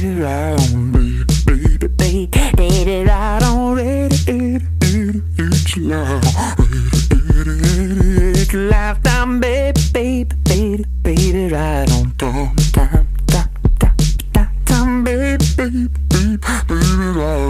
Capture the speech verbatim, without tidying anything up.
beat it right on me, beat it, beat, beat it right on it, it, it, it's love, it, it, it, it's lifetime, baby, baby, baby, beat it right on time, time, time, time, time, baby, baby, beat it right.